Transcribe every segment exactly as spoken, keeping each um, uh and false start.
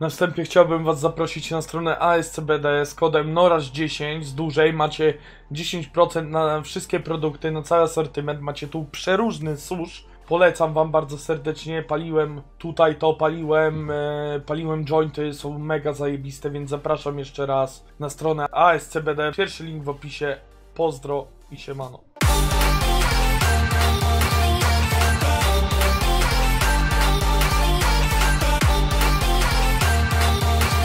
Na wstępie chciałbym was zaprosić na stronę A S C B D z kodem NORAS dziesięć z dużej. Macie dziesięć procent na wszystkie produkty, na cały asortyment. Macie tu przeróżny susz. Polecam wam bardzo serdecznie. Paliłem tutaj to, paliłem, e, paliłem jointy, są mega zajebiste, więc zapraszam jeszcze raz na stronę A S C B D. Pierwszy link w opisie. Pozdro i siemano.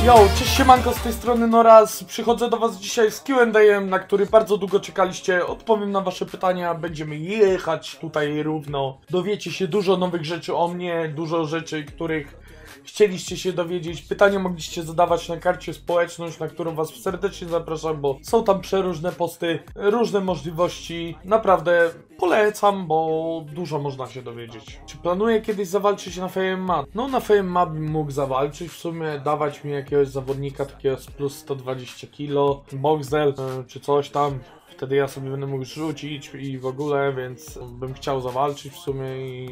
Yo, cześć siemanko, z tej strony Noraz. Przychodzę do was dzisiaj z Q and A, na który bardzo długo czekaliście. Odpowiem na wasze pytania, będziemy jechać tutaj równo. Dowiecie się dużo nowych rzeczy o mnie, dużo rzeczy, których chcieliście się dowiedzieć. Pytania mogliście zadawać na karcie społeczność, na którą was serdecznie zapraszam, bo są tam przeróżne posty, różne możliwości. Naprawdę polecam, bo dużo można się dowiedzieć. Czy planuję kiedyś zawalczyć na Fame M M A? No, na Fame M M A bym mógł zawalczyć w sumie, dawać mi jakiegoś zawodnika takiego z plus sto dwadzieścia kilo, boxel czy coś tam. Wtedy ja sobie będę mógł rzucić i w ogóle, więc bym chciał zawalczyć w sumie i...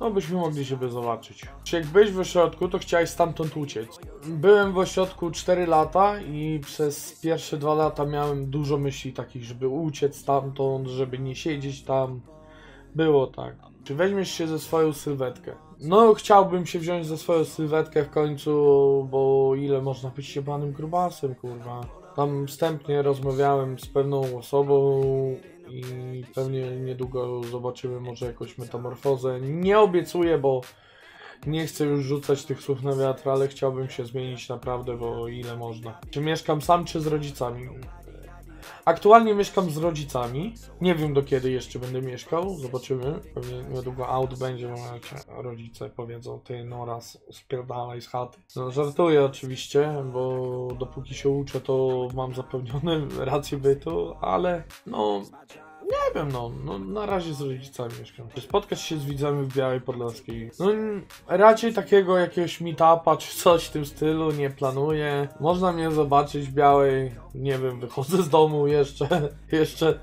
no byśmy mogli siebie zobaczyć. Czy jak byłeś w ośrodku, to chciałeś stamtąd uciec? Byłem w ośrodku cztery lata i przez pierwsze dwa lata miałem dużo myśli takich, żeby uciec stamtąd, żeby nie siedzieć tam. Było tak. Czy weźmiesz się ze swoją sylwetkę? No, chciałbym się wziąć ze swoją sylwetkę w końcu, bo ile można być siebanym grubasem, kurwa. Tam wstępnie rozmawiałem z pewną osobą i pewnie niedługo zobaczymy może jakąś metamorfozę. Nie obiecuję, bo nie chcę już rzucać tych słów na wiatr, ale chciałbym się zmienić naprawdę, bo ile można. Czy mieszkam sam, czy z rodzicami? Aktualnie mieszkam z rodzicami. Nie wiem, do kiedy jeszcze będę mieszkał. Zobaczymy. Pewnie niedługo aut będzie, bo rodzice powiedzą: ty Noraz, spierdalaj z chaty. No, żartuję oczywiście, bo dopóki się uczę, to mam zapewnione rację bytu, ale no... nie wiem, no, no, na razie z rodzicami mieszkam. Czy spotkać się z widzami w Białej Podlaskiej? No, raczej takiego jakiegoś meetupa czy coś w tym stylu nie planuję. Można mnie zobaczyć w Białej, nie wiem, wychodzę z domu jeszcze, jeszcze,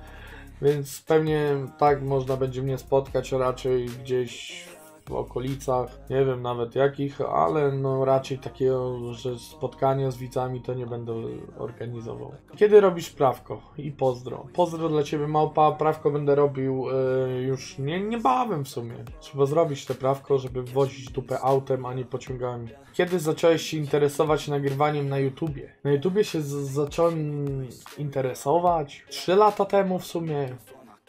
więc pewnie tak można będzie mnie spotkać raczej gdzieś w okolicach, nie wiem nawet jakich, ale no raczej takiego, że spotkania z widzami to nie będę organizował. Kiedy robisz prawko? I pozdro. Pozdro dla ciebie, małpa. Prawko będę robił yy, już nie, niebawem w sumie. Trzeba zrobić te prawko, żeby wozić dupę autem, a nie pociągami. Kiedy zacząłeś się interesować nagrywaniem na YouTubie? Na YouTubie się zacząłem interesować trzy lata temu w sumie.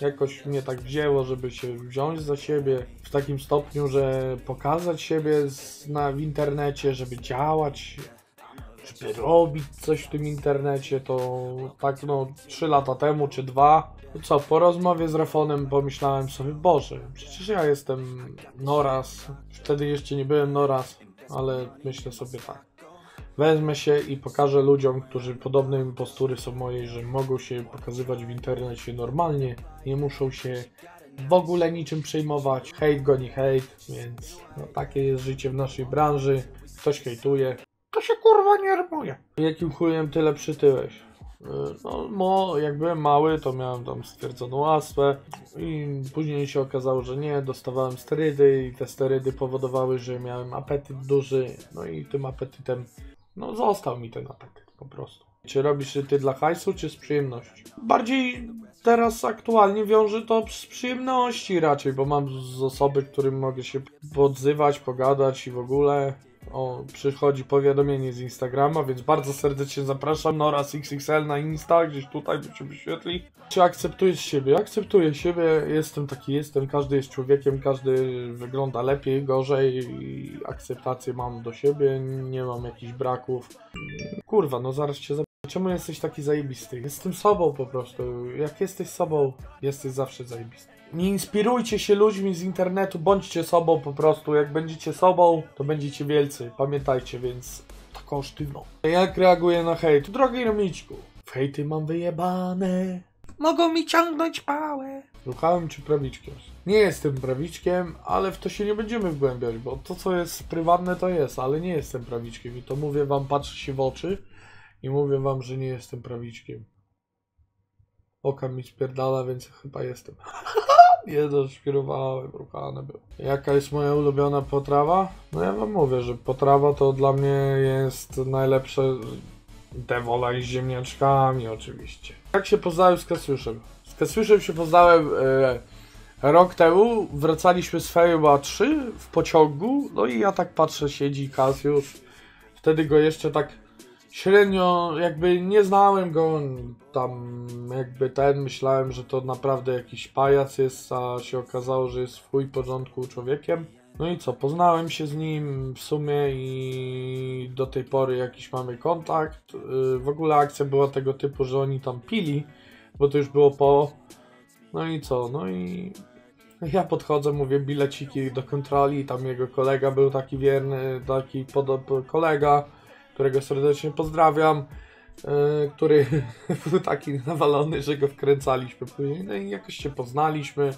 Jakoś mnie tak wzięło, żeby się wziąć za siebie w takim stopniu, że pokazać siebie z, na, w internecie, żeby działać, żeby robić coś w tym internecie, to tak no trzy lata temu czy dwa. No co, po rozmowie z Rafonem pomyślałem sobie: Boże, przecież ja jestem Noraz, wtedy jeszcze nie byłem Noraz, ale myślę sobie tak. Wezmę się i pokażę ludziom, którzy podobne impostury są mojej, że mogą się pokazywać w internecie normalnie, nie muszą się w ogóle niczym przejmować. Hejt goni hejt, więc no, takie jest życie w naszej branży. Ktoś hejtuje, to się kurwa nie rmuje. Jakim chujem tyle przytyłeś? No, no, jak byłem mały, to miałem tam stwierdzoną astmę i później się okazało, że nie, dostawałem sterydy i te sterydy powodowały, że miałem apetyt duży, no i tym apetytem no został mi ten apetyt po prostu. Czy robisz ty dla hajsu, czy z przyjemności? Bardziej teraz aktualnie wiąże to z przyjemności raczej, bo mam z osoby, którym mogę się podzywać, pogadać i w ogóle. O, przychodzi powiadomienie z Instagrama, więc bardzo serdecznie zapraszam. Noras X X L na Insta, gdzieś tutaj by się wyświetli. Czy akceptujesz siebie? Akceptuję siebie, jestem taki jestem, każdy jest człowiekiem, każdy wygląda lepiej, gorzej i akceptację mam do siebie, nie mam jakichś braków. Kurwa, no zaraz cię zapytam. Czemu jesteś taki zajebisty? Jestem sobą po prostu, jak jesteś sobą, jesteś zawsze zajebisty. Nie inspirujcie się ludźmi z internetu, bądźcie sobą po prostu. Jak będziecie sobą, to będziecie wielcy. Pamiętajcie, więc taką sztywną. Jak reaguję na hejt? Drogi Romiczku, w hejty mam wyjebane. Mogą mi ciągnąć pałę. Ruchałem czy prawiczkiem? Nie jestem prawiczkiem, ale w to się nie będziemy wgłębiać, bo to co jest prywatne to jest, ale nie jestem prawiczkiem. I to mówię wam, patrzę się w oczy i mówię wam, że nie jestem prawiczkiem. oka mi spierdala, więc chyba jestem. Nie, doszpirowałem, ruchane było. Jaka jest moja ulubiona potrawa? No ja wam mówię, że potrawa to dla mnie jest najlepsze dewola i z ziemniaczkami oczywiście. Jak się poznałem z Cassiusem? Z Cassiusem się poznałem e, rok temu, wracaliśmy z Fejma trzy w pociągu, no i ja tak patrzę, siedzi Cassius, wtedy go jeszcze tak średnio, jakby nie znałem go, tam jakby ten, myślałem, że to naprawdę jakiś pajac jest, a się okazało, że jest w chuj porządku człowiekiem. No i co, poznałem się z nim w sumie i do tej pory jakiś mamy kontakt. W ogóle akcja była tego typu, że oni tam pili, bo to już było po... No i co, no i... Ja podchodzę, mówię bileciki do kontroli, tam jego kolega był taki wierny, taki podobny kolega, którego serdecznie pozdrawiam, yy, który był taki nawalony, że go wkręcaliśmy później, no i jakoś się poznaliśmy,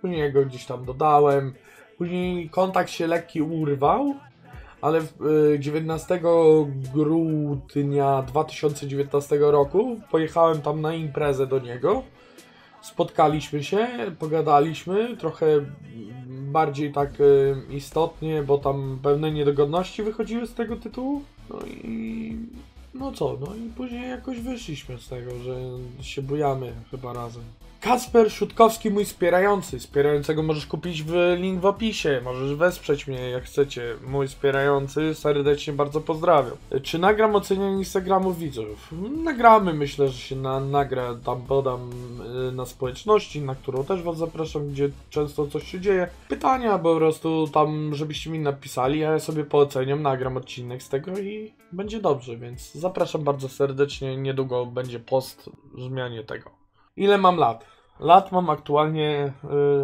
później go gdzieś tam dodałem, później kontakt się lekki urwał, ale yy, dziewiętnastego grudnia dwa tysiące dziewiętnastego roku pojechałem tam na imprezę do niego, spotkaliśmy się, pogadaliśmy trochę bardziej tak yy, istotnie, bo tam pewne niedogodności wychodziły z tego tytułu. No i no co, no i później jakoś wyszliśmy z tego, że się bujamy chyba razem. Kasper Śutkowski, mój wspierający. Wspierającego możesz kupić w link w opisie. Możesz wesprzeć mnie jak chcecie. Mój wspierający, serdecznie bardzo pozdrawiam. Czy nagram ocenianie Instagramów widzów? Nagramy, myślę, że się na, nagra, tam podam na społeczności, na którą też was zapraszam, gdzie często coś się dzieje. Pytania po prostu tam, żebyście mi napisali, a ja sobie pooceniam, nagram odcinek z tego i będzie dobrze, więc zapraszam bardzo serdecznie. Niedługo będzie post w zmianie tego. Ile mam lat? Lat mam aktualnie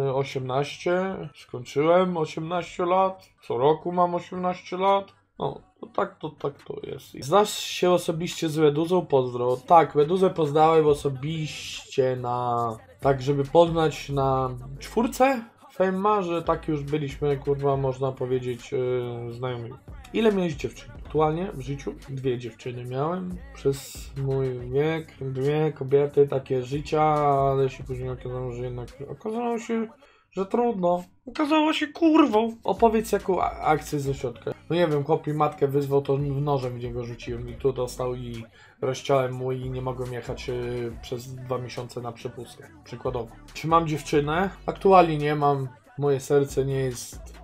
y, osiemnaście, skończyłem osiemnaście lat, co roku mam osiemnaście lat, no to tak to, tak to jest. Znasz się osobiście z Meduzą? Pozdro. Tak, Meduzę poznałem osobiście na, tak żeby poznać na czwórce Fejma, że tak już byliśmy, kurwa, można powiedzieć, yy, znajomi. Ile miałeś dziewczyn? Aktualnie w życiu dwie dziewczyny miałem. Przez mój wiek dwie kobiety, takie życia, ale się później okazało, że jednak okazało się, że trudno. Okazało się kurwą. Opowiedz jaką akcję ze środka. No nie wiem, chłop mi matkę wyzwał, to nożem w niego rzuciłem i tu dostał i rozciąłem mu i nie mogłem jechać y, przez dwa miesiące na przepustkę, przykładowo. Czy mam dziewczynę? Aktualnie nie mam. Moje serce nie jest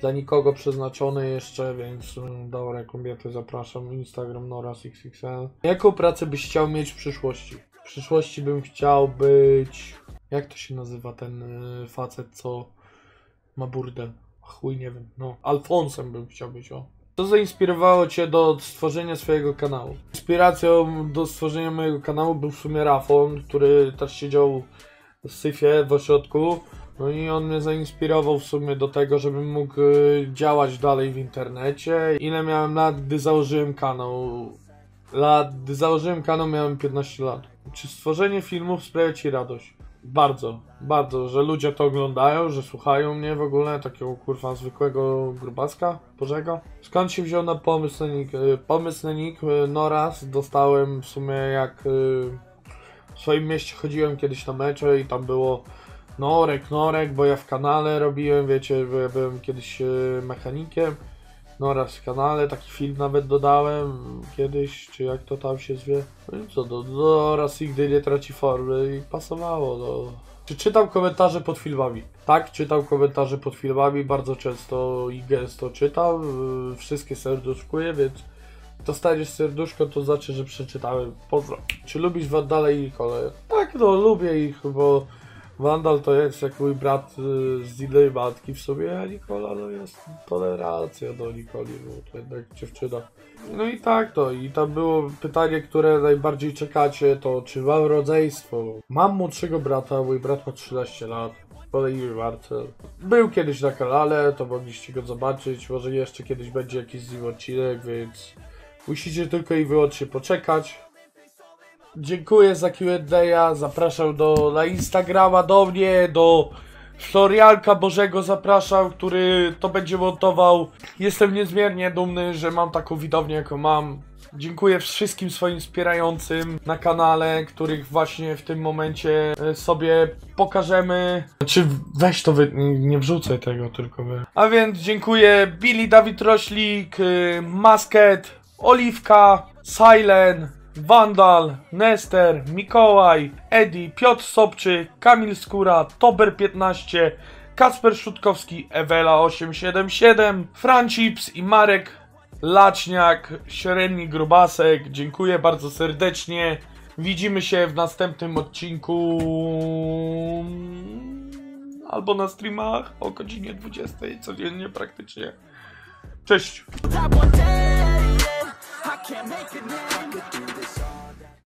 dla nikogo przeznaczone jeszcze, więc y, dobre kobiety, zapraszam. Instagram Noras X X L. Jaką pracę byś chciał mieć w przyszłości? W przyszłości bym chciał być... Jak to się nazywa ten y, facet, co ma burdę? Chuj, nie wiem, no. Alfonsem bym chciał być, o. Co zainspirowało cię do stworzenia swojego kanału? Inspiracją do stworzenia mojego kanału był w sumie Rafon, który też siedział w syfie w ośrodku. No i on mnie zainspirował w sumie do tego, żebym mógł y, działać dalej w internecie. Ile miałem lat, gdy założyłem kanał? Lat, gdy założyłem kanał, miałem piętnaście lat. Czy stworzenie filmów sprawia ci radość? Bardzo, bardzo, że ludzie to oglądają, że słuchają mnie w ogóle, takiego kurwa zwykłego grubaska, Bożego. Skąd się wziął na pomysł na nick? Pomysł na nick Noras dostałem w sumie, jak w swoim mieście chodziłem kiedyś na mecze i tam było Norek, Norek, bo ja w kanale robiłem, wiecie, bo ja byłem kiedyś mechanikiem. Noras w kanale, taki film nawet dodałem kiedyś, czy jak to tam się zwie. No i co, do Noras nigdy nie traci formy i pasowało do... Czy czytam komentarze pod filmami? Tak, czytam komentarze pod filmami, bardzo często i gęsto czytam, wszystkie serduszkuję, więc dostaniesz serduszko, to znaczy, że przeczytałem. Pozdro. Czy lubisz Wandala i Nikolę? Tak, no lubię ich, bo Wandal to jest jak mój brat z innej matki w sobie, a Nikola no jest tolerancja do Nikoli, bo to jednak dziewczyna. No i tak to, i tam było pytanie, które najbardziej czekacie, to czy mam rodzeństwo? Mam młodszego brata, mój brat ma trzynaście lat, kolejny Marcel. Był kiedyś na kanale, to mogliście go zobaczyć, może jeszcze kiedyś będzie jakiś z nim odcinek, więc musicie tylko i wyłącznie poczekać. Dziękuję za Q and A, zapraszam do, na Instagrama do mnie, do Florialka Bożego zapraszam, który to będzie montował. Jestem niezmiernie dumny, że mam taką widownię, jaką mam. Dziękuję wszystkim swoim wspierającym na kanale, których właśnie w tym momencie sobie pokażemy. Znaczy, weź to, wy... nie wrzucę tego, tylko wy. A więc dziękuję Billy Dawid Roślik, Masket, Oliwka, Silent, Wandal, Nester, Mikołaj, Edi, Piotr Sobczyk, Kamil Skóra, Tober piętnaście, Kasper Śutkowski, Ewela osiem siedem siedem, Fran i Marek Laczniak, Średni Grubasek. Dziękuję bardzo serdecznie. Widzimy się w następnym odcinku albo na streamach o godzinie dwudziestej codziennie praktycznie. Cześć!